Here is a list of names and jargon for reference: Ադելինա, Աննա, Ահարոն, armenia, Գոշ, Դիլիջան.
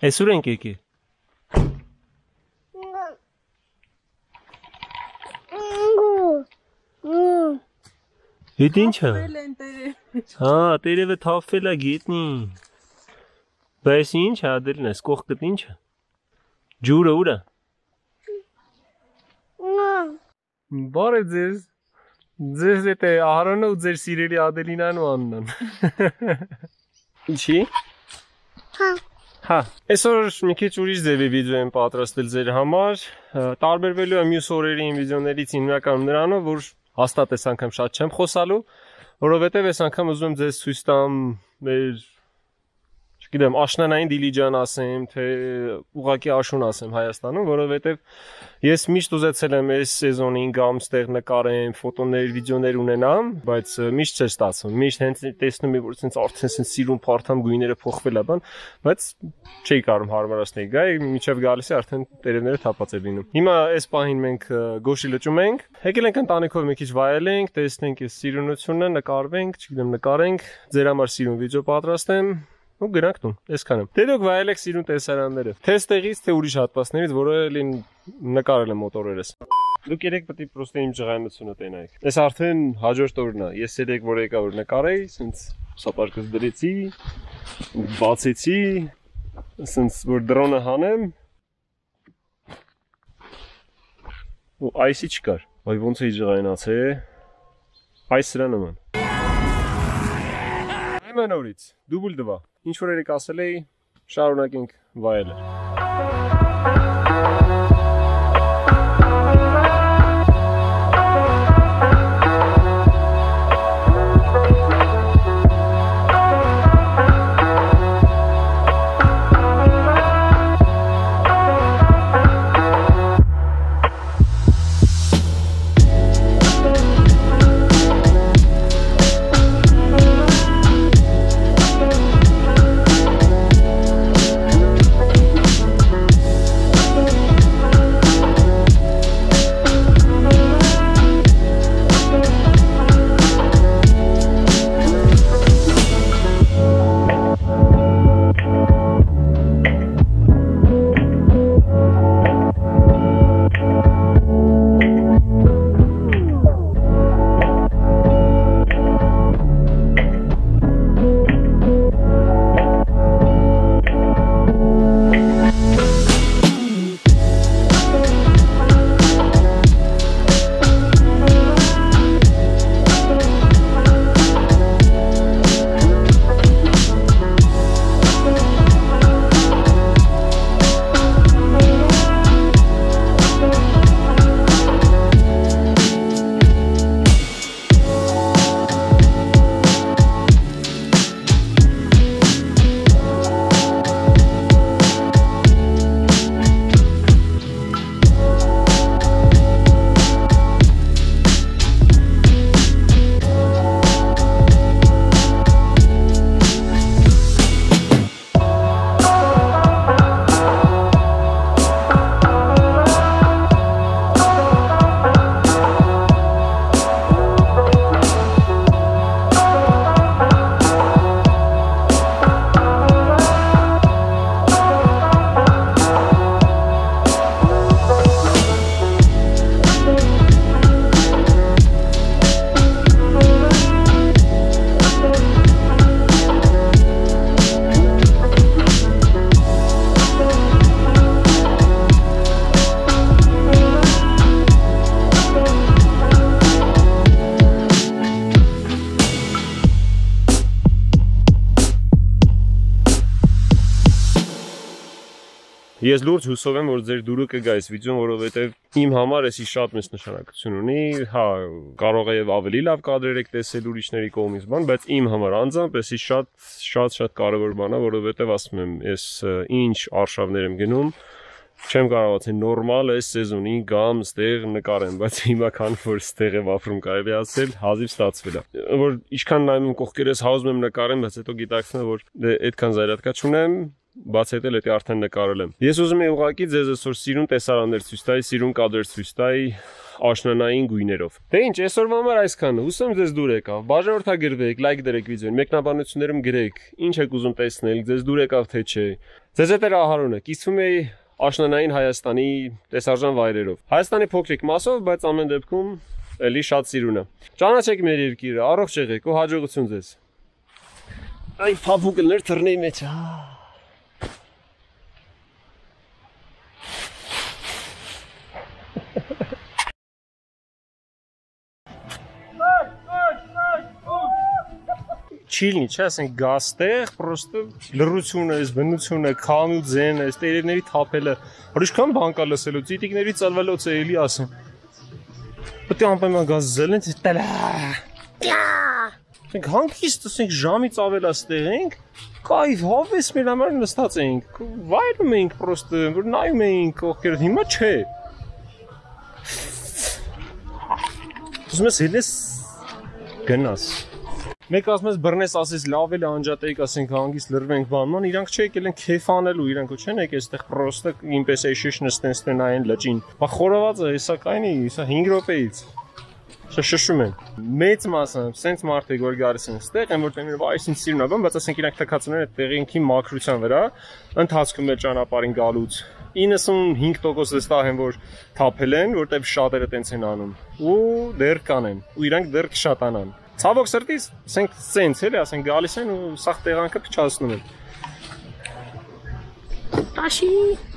Այսուր ենք եկի։ Իդ ինչա։ Հա, տերևը թափվել է գետնի։ Բայց ինչ ադելն է, կողքդ ինչա։ Ջուրը ուրա։ Բարի ձեզ։ Ձեզ հետ է Ահարոնը ու ձեր սիրելի Ադելինան ու Աննան։ Ինչի։ Հա։ Հա, այսօր մի քիչ ուրիշ ձևի վիդեո եմ պատրաստել ձեր համար։ Տարբերվելու է մյուս օրերի վիդեոներից հիմնականում նրանով, որ հաստատ այս անգամ շատ չեմ խոսալու, որովհետև այս անգամ ուզում եմ ձեզ ցույց տամ մեր, չգիտեմ, աշնանային դիլիջան ասեմ, թե ուղղակի աշուն ասեմ Հայաստանում, որովհետև ես միշտ ուզեցել եմ այս սեզոնին գամ ստեղ նկարեմ, ֆոտոներ, վիդեոներ ունենամ, բայց միշտ չէր ստացվում, միշտ հենց տեսնում եմ, որ ցենց արդեն ցենց սիրուն փարթամ գույները փոխվել է բան, բայց չէի կարող հարմարացնել գայ, միջև գալիս է արդեն տերևները թափած է լինում։ Հիմա այս պահին մենք գոշի լճում ենք, եկել ենք ընտանիքով մի քիչ վայելենք, տեսնենք այս սիրունությունը, նկարվենք, չգիտեմ, նկարենք, ձեր համար սիրուն վիդեո պատրաստեմ։ Ու գնանք տուն, այսքանը։ Դե դուք վայելեք սիրուն տեսարանները, թե ստեղից, թե ուրիշ հատվածներից, որոնք նկարել եմ մոտորերս։ Դուք երեք պետք է պրոստե իմ ջղայնությունը տենայիք։ Այս արդեն հաջորդ օրն է։ Ես երեք որ եկա որ նկարեի, ցենց սապարկս դրեցի, բացեցի, ցենց որ դրոնը հանեմ։ Ու այսի չկար։ Ոայ ոնց էի ջղայնացե։ Այս սրա նման։ Այմեն օրից, դուբլ դվա։ Ինչ որ երեք ասել էի, շարունակենք վայելը։ Ես լուրջ հուսով եմ, որ ձեր դուրը կգա այս վիդեոն, որովհետև իմ համար էսի շատ մեծ նշանակություն ունի, հա, կարող է եւ ավելի լավ կադրեր եք տեսել ուրիշների կողմից, բան, բայց իմ համար անձամբ էսի շատ կարևոր բան է, որովհետև ասում եմ, ես ինչ արշավներ եմ գնում, չեմ կարողացել նորմալ այս սեզոնին գամ ստեղ նկարեմ, բայց հիմա քան որ ստեղ եմ ապրում, կարելի ասել, հազիվ ստացվել է։ Որ ինչքան նայում կողքերս, հազում եմ նկարեմ, բայց հետո գիտակցում եմ, որ այդքան զայրատկա չունեմ, Բաց հետել էտի արդեն նկարել եմ։ Ես ուզում եմ ուղղակի ձեզ այսօր սիրուն տեսարաններ ցույց տալ, սիրուն կադրեր ցույց տալ աշնանային գույներով։ Դե ինչ, այսօրվա համար այսքանը։ Հուսամ ձեզ դուր եկավ։ Բաժանորդագրվեք, լայք դրեք վիդեոին, մեկնաբանություններում գրեք, ինչ եք ուզում տեսնել, ձեզ դուր եկավ թե չէ։ Ձեզ հետ էր Ահարոնը։ Կիսվում էի աշնանային Հայաստանի տեսարժան վայրերով։ Հայաստանի փոքրիկ մասով, բայց ամեն դեպքում էլի շատ սիրուն է։ Ճանաչեք մեր երկիրը, առողջ եղեք ու հաջողություն ձեզ։ Այ փափուկներ թռնի մեջ, հա։ Չիլնի, չէ, ասենք գաստեղ, պրոստը լռություն է, բնություն է, քամու ձեն է, տերևների թափելը, որիշքան բան կա լսելու, ծիտիկների ծալվելոց է էլի ասեմ։ Պետք է անպայման գազ զելեն, տելա։ Մենք հանգիստ, ասենք ժամից ավել աստեղ ենք, կայֆ հավես մեր համար նստած ենք, վայրում ենք պրոստը, որ նայում ենք ողքերդ, հիմա չէ։ Ուզում ես հելես գնաս։ Մեկ ասում ես բռնես ասես լավ էլ անջատեիք ասենք հանգիս լրվենք բանման իրանք չէ եկել են քեֆանելու իրանք ու չեն եկել այստեղ պրոստը ինպես է շշն ստենստեն այն լճին բա խորոված է հեսա կայնի հեսա 5 րոպեից շա շշում են մեծ մասը սենց մարդիկ որ գալիս են այստեղ այն որ տենին այսին սիրուն ա բան բայց ասենք իրանք թքացնեն այդ տեղինքի մաքրության վրա ընթացքում է ճանապարհին գալուց 95% վստահ եմ որ թափել են որտեվ շատերը տենց են անում ու դեռ կանեն ու իրանք դեռ կշատանան Ցավոք սրտից ասենք սենց էլի ասենք գալիս են ու սաղ տեղանքը փչացնում են։ Տաշի